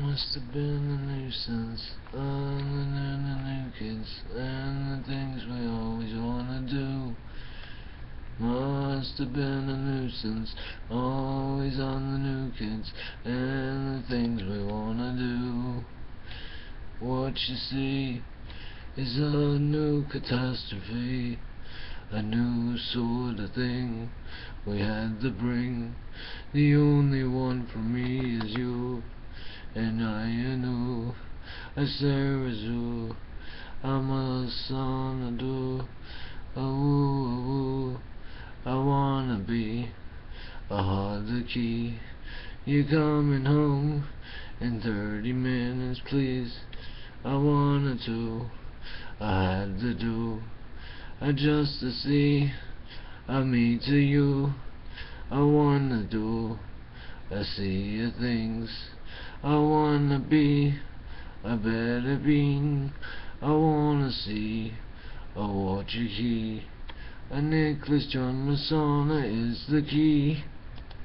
must have been the nuisance, and the new kids, and the things we always wanna do. Must have been a nuisance, always on the new kids, and the things we wanna do. What you see is a new catastrophe, a new sort of thing we had to bring. The only one for me is you, and I know I serve as you. I'm a son of do, a woo, I wanna be a harder key. You're coming home in 30 minutes, please. I wanted to, I had to do. I just to see, I mean to you, I wanna do, I see your things, I wanna be a better being, I wanna see, I watch your key, a Nicholas J. Messana is the key.